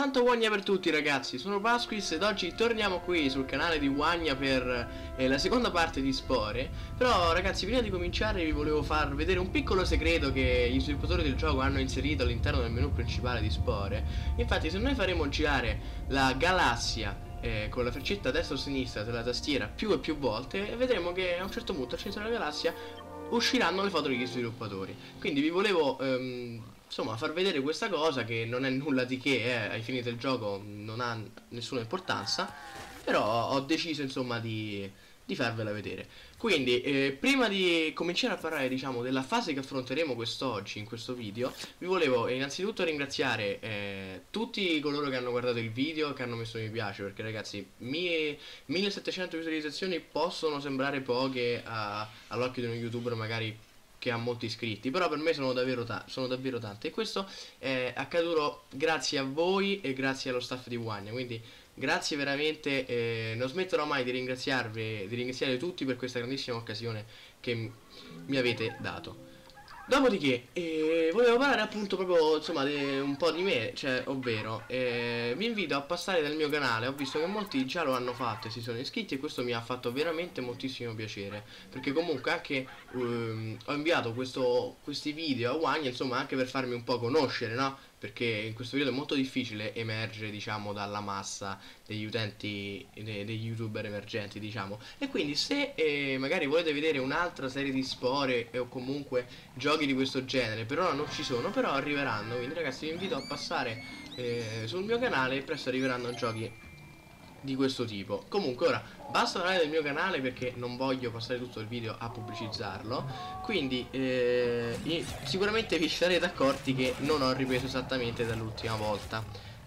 Tanto Uagna per tutti ragazzi, sono Pasquis ed oggi torniamo qui sul canale di Uagna per la seconda parte di Spore. Però ragazzi, prima di cominciare vi volevo far vedere un piccolo segreto che gli sviluppatori del gioco hanno inserito all'interno del menu principale di Spore. Infatti se noi faremo girare la galassia con la freccetta destra o sinistra della tastiera più e più volte, vedremo che a un certo punto al centro della galassia usciranno le foto degli sviluppatori. Quindi vi volevo... insomma, far vedere questa cosa che non è nulla di che, ai fini del gioco non ha nessuna importanza, però ho deciso insomma di farvela vedere. Quindi prima di cominciare a parlare diciamo della fase che affronteremo quest'oggi in questo video, vi volevo innanzitutto ringraziare tutti coloro che hanno guardato il video, che hanno messo mi piace, perché ragazzi 1700 visualizzazioni possono sembrare poche all'occhio di uno youtuber magari che ha molti iscritti, però per me sono davvero tante, e questo è accaduto grazie a voi e grazie allo staff di Uagna. Quindi grazie veramente, non smetterò mai di ringraziarvi, di ringraziare tutti per questa grandissima occasione che mi avete dato. Dopodiché volevo parlare appunto proprio insomma un po' di me, cioè ovvero vi invito a passare dal mio canale. Ho visto che molti già lo hanno fatto e si sono iscritti, e questo mi ha fatto veramente moltissimo piacere, perché comunque anche ho inviato questi video a Uagna insomma anche per farmi un po' conoscere, no? Perché in questo periodo è molto difficile emergere diciamo dalla massa degli utenti, degli youtuber emergenti diciamo. E quindi se magari volete vedere un'altra serie di Spore o comunque giochi di questo genere, per ora non ci sono, però arriveranno. Quindi ragazzi vi invito a passare sul mio canale, e presto arriveranno giochi di questo tipo. Comunque ora basta parlare del mio canale perché non voglio passare tutto il video a pubblicizzarlo. Quindi sicuramente vi sarete accorti che non ho ripreso esattamente dall'ultima volta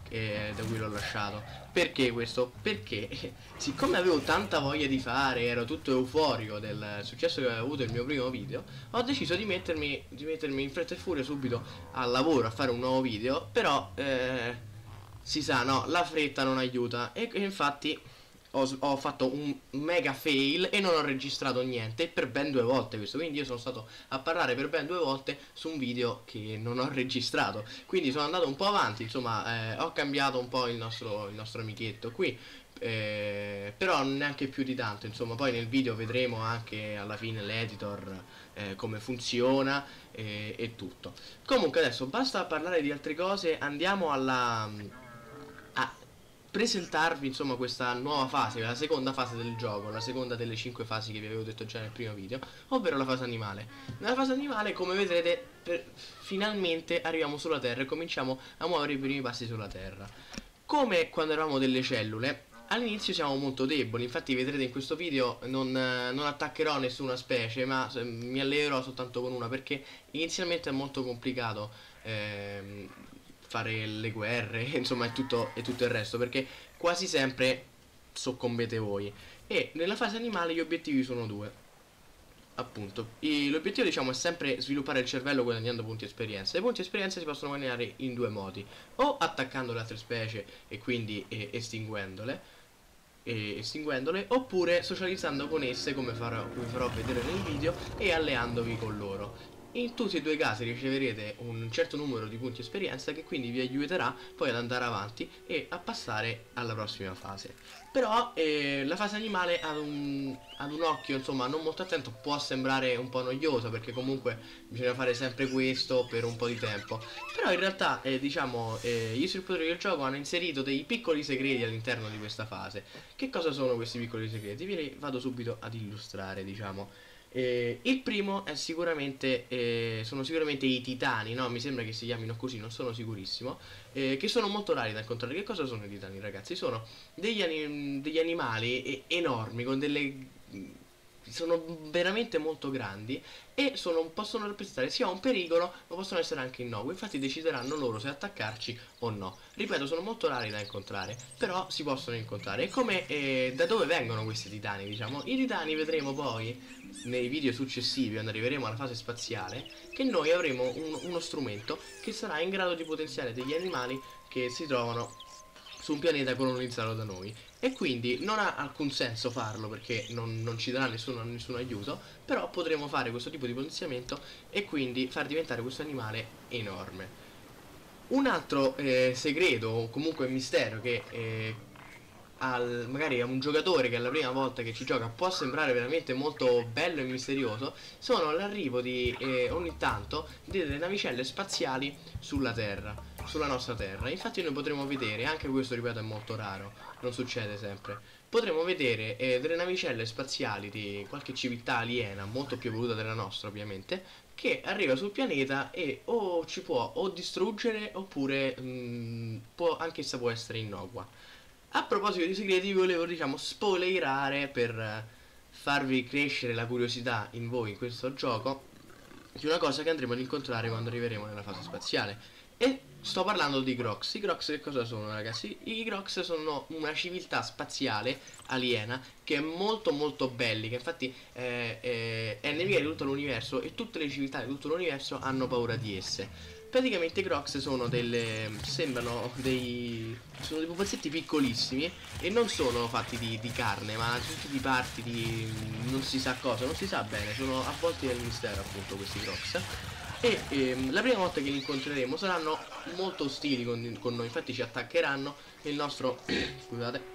da cui l'ho lasciato. Perché questo? Perché siccome avevo tanta voglia di fare, ero tutto euforico del successo che aveva avuto il mio primo video, ho deciso di mettermi in fretta e furia subito al lavoro a fare un nuovo video. Però si sa, no, la fretta non aiuta, e infatti ho fatto un mega fail e non ho registrato niente per ben 2 volte questo. Quindi io sono stato a parlare per ben 2 volte su un video che non ho registrato. Quindi sono andato un po' avanti, insomma ho cambiato un po' il nostro amichetto qui, però neanche più di tanto insomma. Poi nel video vedremo anche alla fine l'editor come funziona e tutto. Comunque adesso basta parlare di altre cose, andiamo a presentarvi insomma questa nuova fase, la seconda fase del gioco, la seconda delle 5 fasi che vi avevo detto già nel primo video, ovvero la fase animale. Nella fase animale, come vedrete, finalmente arriviamo sulla terra e cominciamo a muovere i primi passi sulla terra. Come quando eravamo delle cellule, all'inizio siamo molto deboli, infatti vedrete in questo video non attaccherò nessuna specie, ma mi allenerò soltanto con una, perché inizialmente è molto complicato fare le guerre, insomma e tutto il resto, perché quasi sempre soccombete voi. E nella fase animale gli obiettivi sono 2. Appunto, l'obiettivo diciamo è sempre sviluppare il cervello guadagnando punti esperienza. I punti esperienza si possono guadagnare in 2 modi: o attaccando le altre specie e quindi estinguendole, oppure socializzando con esse, come vi farò vedere nel video, e alleandovi con loro. In tutti e 2 casi riceverete un certo numero di punti esperienza, che quindi vi aiuterà poi ad andare avanti e a passare alla prossima fase. Però la fase animale ad un occhio insomma non molto attento può sembrare un po' noiosa, perché comunque bisogna fare sempre questo per un po' di tempo. Però in realtà diciamo gli sviluppatori del gioco hanno inserito dei piccoli segreti all'interno di questa fase. Che cosa sono questi piccoli segreti? Ve li vado subito ad illustrare diciamo. Il primo è sicuramente sono i titani, no? Mi sembra che si chiamino così, non sono sicurissimo, che sono molto rari da incontrare. Che cosa sono i titani ragazzi? Sono degli animali enormi, con sono veramente molto grandi, e possono rappresentare sia un pericolo, ma possono essere anche innocui. Infatti decideranno loro se attaccarci o no. Ripeto, sono molto rari da incontrare, però si possono incontrare. E come da dove vengono questi titani diciamo? I titani vedremo poi nei video successivi, quando arriveremo alla fase spaziale, che noi avremo uno strumento che sarà in grado di potenziare degli animali che si trovano su un pianeta colonizzato da noi. E quindi non ha alcun senso farlo, perché non ci darà nessun aiuto, però potremo fare questo tipo di potenziamento e quindi far diventare questo animale enorme. Un altro segreto, o comunque mistero, che magari a un giocatore che è la prima volta che ci gioca può sembrare veramente molto bello e misterioso, sono l'arrivo di ogni tanto delle navicelle spaziali sulla Terra, sulla nostra Terra. Infatti noi potremo vedere, anche questo ripeto è molto raro, non succede sempre, potremo vedere delle navicelle spaziali di qualche civiltà aliena molto più evoluta della nostra ovviamente, che arriva sul pianeta e o ci può o distruggere oppure anch'essa può essere innocua. A proposito di segreti, volevo spoilerare per farvi crescere la curiosità in voi in questo gioco di una cosa che andremo ad incontrare quando arriveremo nella fase spaziale. E sto parlando di Grox. I Grox che cosa sono, ragazzi? I Grox sono una civiltà spaziale aliena che è molto molto bellica. Infatti è nemica di tutto l'universo e tutte le civiltà di tutto l'universo hanno paura di esse. Praticamente i Grox sono dei pupazzetti piccolissimi e non sono fatti di carne, ma tutti di parti di non si sa cosa, non si sa bene, sono avvolti nel mistero appunto questi Grox. E la prima volta che li incontreremo saranno molto ostili con noi, infatti ci attaccheranno e il nostro scusate,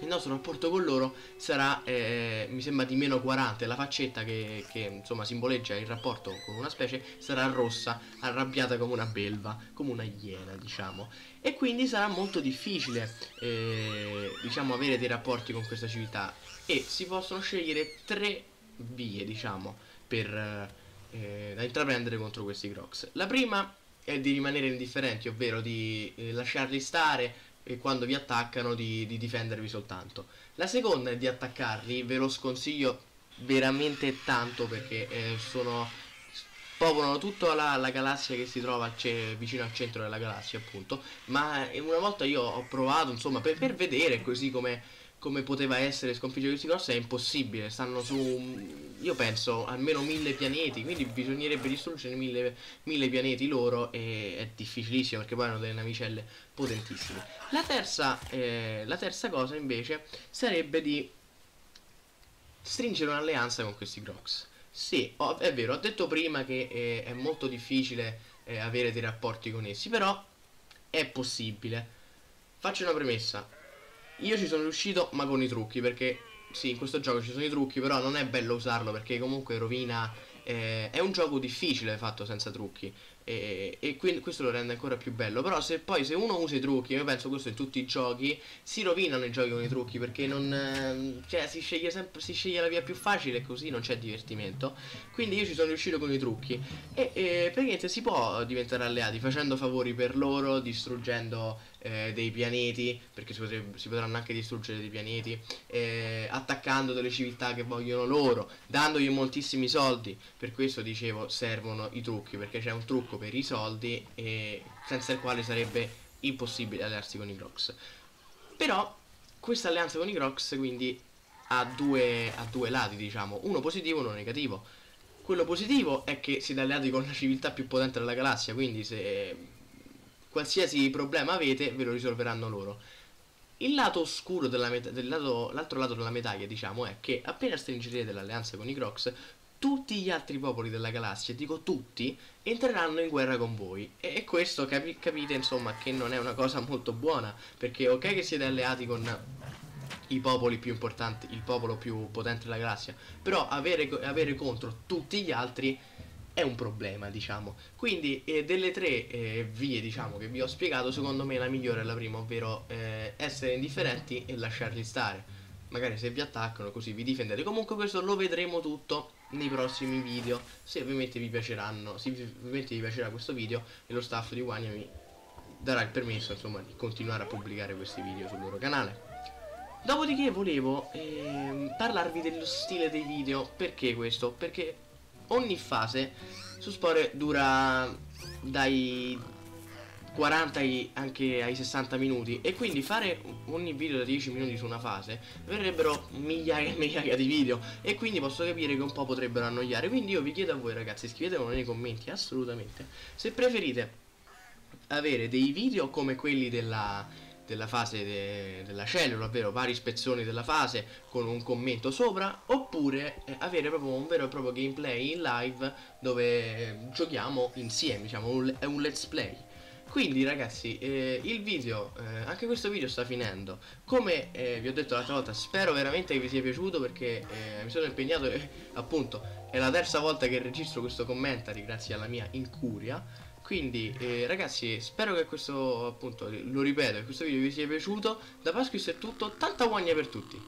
il nostro rapporto con loro sarà, mi sembra, di meno 40. La faccetta che insomma simboleggia il rapporto con una specie sarà rossa, arrabbiata come una belva, come una iena diciamo. E quindi sarà molto difficile avere dei rapporti con questa civiltà. E si possono scegliere tre vie per da intraprendere contro questi Grox. La prima è di rimanere indifferenti, ovvero di lasciarli stare e quando vi attaccano di difendervi soltanto. La seconda è di attaccarli, ve lo sconsiglio veramente tanto perché popolano tutta la galassia che si trova vicino al centro della galassia appunto, ma una volta io ho provato insomma per vedere così come poteva essere sconfiggere questi Grox. È impossibile, stanno su, io penso, almeno 1000 pianeti, quindi bisognerebbe distruggere 1000 pianeti loro e è difficilissimo perché poi hanno delle navicelle potentissime. La terza cosa invece sarebbe di stringere un'alleanza con questi Grox. Sì, è vero, ho detto prima che è molto difficile avere dei rapporti con essi, però è possibile. Faccio una premessa. Io ci sono riuscito ma con i trucchi, perché sì, in questo gioco ci sono i trucchi, però non è bello usarlo perché comunque rovina, è un gioco difficile fatto senza trucchi e quindi questo lo rende ancora più bello. Però se uno usa i trucchi, io penso questo in tutti i giochi, si rovinano i giochi con i trucchi perché si sceglie la via più facile e così non c'è divertimento. Quindi io ci sono riuscito con i trucchi e praticamente si può diventare alleati facendo favori per loro, distruggendo dei pianeti, perché si potranno anche distruggere dei pianeti, attaccando delle civiltà che vogliono loro, dandogli moltissimi soldi. Per questo dicevo servono i trucchi, perché c'è un trucco per i soldi senza il quale sarebbe impossibile allearsi con i Grox. Però questa alleanza con i Grox quindi ha due lati uno positivo e uno negativo. Quello positivo è che siete alleati con la civiltà più potente della galassia, quindi se qualsiasi problema avete ve lo risolveranno loro. Il lato oscuro l'altro lato della medaglia è che appena stringerete l'alleanza con i Grox, tutti gli altri popoli della galassia, dico tutti, entreranno in guerra con voi. E questo capite insomma che non è una cosa molto buona, perché ok che siete alleati con i popoli più importanti, il popolo più potente della galassia, però avere contro tutti gli altri è un problema Quindi delle tre vie che vi ho spiegato, secondo me la migliore è la prima, ovvero essere indifferenti e lasciarli stare. Magari se vi attaccano così vi difendete. Comunque questo lo vedremo tutto nei prossimi video, se ovviamente vi piaceranno. Se ovviamente vi piacerà questo video e lo staff di UAGNA mi darà il permesso di continuare a pubblicare questi video sul loro canale. Dopodiché volevo parlarvi dello stile dei video. Perché questo? Perché ogni fase su Spore dura dai 40 anche ai 60 minuti e quindi fare ogni video da 10 minuti su una fase verrebbero migliaia e migliaia di video e quindi posso capire che un po' potrebbero annoiare. Quindi io vi chiedo a voi ragazzi, scrivetemelo nei commenti assolutamente se preferite avere dei video come quelli della fase della cellula, ovvero vari spezzoni della fase con un commento sopra, oppure avere proprio un vero e proprio gameplay in live dove giochiamo insieme, è un let's play. Quindi ragazzi, il video, anche questo video sta finendo. Come vi ho detto l'altra volta, spero veramente che vi sia piaciuto, perché mi sono impegnato e appunto è la terza volta che registro questo commentary grazie alla mia incuria. Quindi ragazzi, spero che questo, appunto, lo ripeto, che questo video vi sia piaciuto. Da Pasquis è tutto, tanta guagna per tutti.